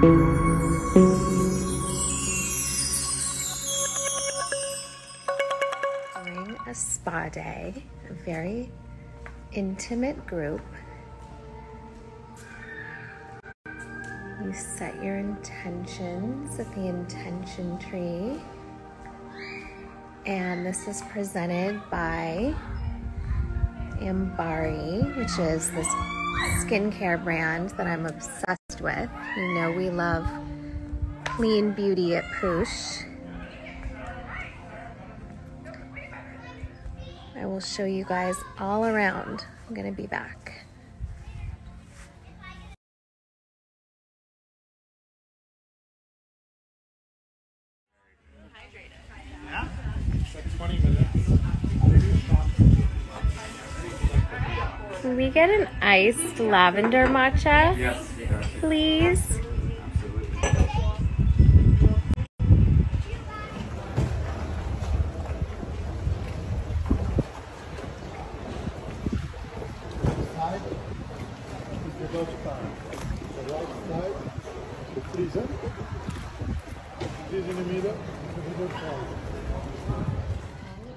Doing a spa day, a very intimate group. You set your intentions at the intention tree. And this is presented by Ambari, which is this skincare brand that I'm obsessed with. You know we love clean beauty at Poosh. I will show you guys all around. I'm gonna be back. Can we get an iced lavender matcha, please?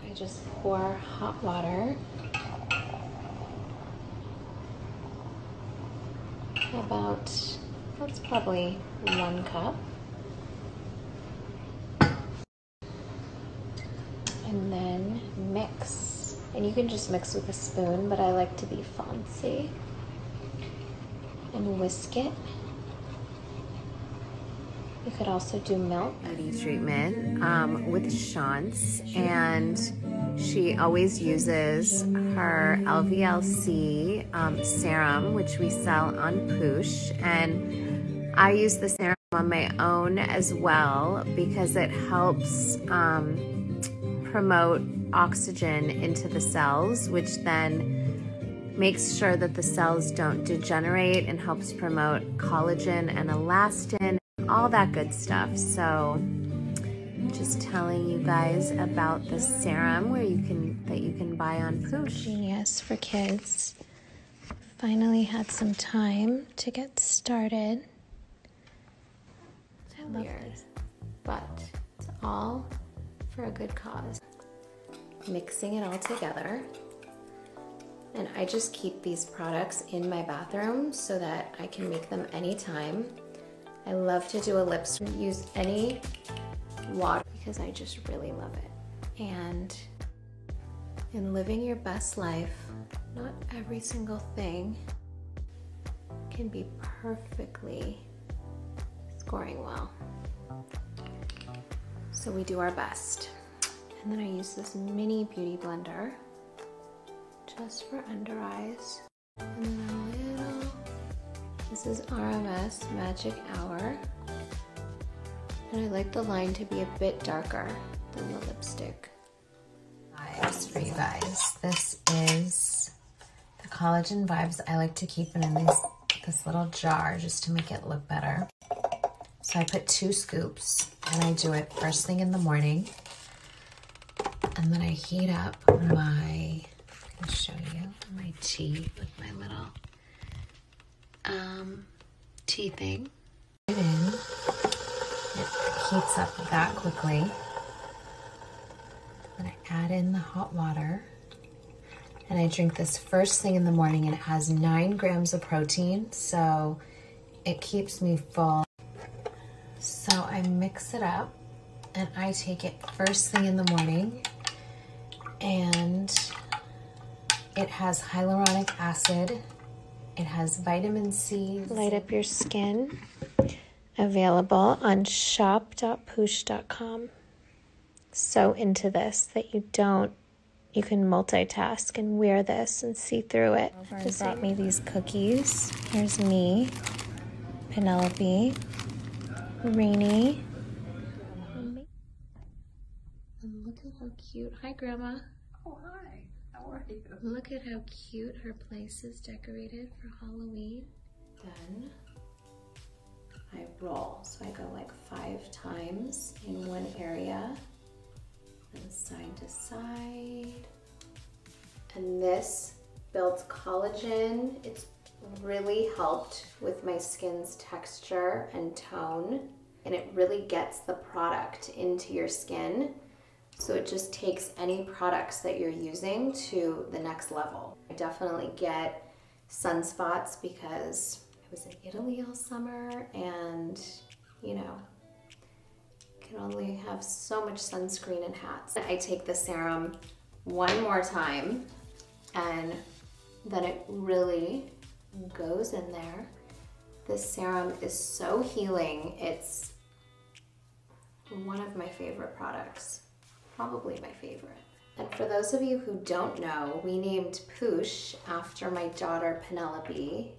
I just pour hot water about, that's probably 1 cup. And then mix. And you can just mix with a spoon, but I like to be fancy. And whisk it. You could also do milk. Beauty treatment with Shantz, and she always uses her LVLC serum, which we sell on Poosh, and I use the serum on my own as well because it helps promote oxygen into the cells, which then makes sure that the cells don't degenerate and helps promote collagen and elastin, all that good stuff. So just telling you guys about the serum that you can buy on Poosh. Genius for kids. Finally had some time to get started. I love this. But it's all for a good cause. Mixing it all together. And I just keep these products in my bathroom so that I can make them anytime. I love to do a lipstick, use any water because I just really love it. And in living your best life, not every single thing can be perfectly scoring well. So we do our best. And then I use this mini beauty blender just for under eyes. And then a little, this is RMS Magic Hour. And I like the line to be a bit darker than the lipstick. Vibes for you guys. This is the collagen vibes. I like to keep it in this little jar just to make it look better. So I put 2 scoops and I do it first thing in the morning. And then I heat up my, I'll show you my tea with my little tea thing. It heats up that quickly. Then I add in the hot water. And I drink this first thing in the morning, and it has 9 grams of protein, so it keeps me full. So I mix it up, and I take it first thing in the morning, and it has hyaluronic acid. It has vitamin C. Light up your skin. Available on shop.poosh.com. So into this that you can multitask and wear this and see through it. This brought me these cookies. Here's me, Penelope, Rainy. And look at how cute. Hi, Grandma. Oh, hi. Look at how cute her place is decorated for Halloween. Then I roll. So I go like 5 times in one area, and side to side. And this builds collagen. It's really helped with my skin's texture and tone, and it really gets the product into your skin. So it just takes any products that you're using to the next level. I definitely get sunspots because I was in Italy all summer and, you know, you can only have so much sunscreen and hats. I take the serum one more time and then it really goes in there. This serum is so healing. It's one of my favorite products, probably my favorite. And for those of you who don't know, we named Poosh after my daughter Penelope.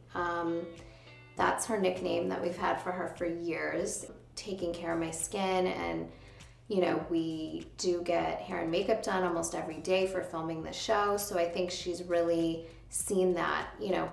That's her nickname that we've had for her for years. Taking care of my skin, and you know, we do get hair and makeup done almost every day for filming the show, so I think she's really seen that, you know,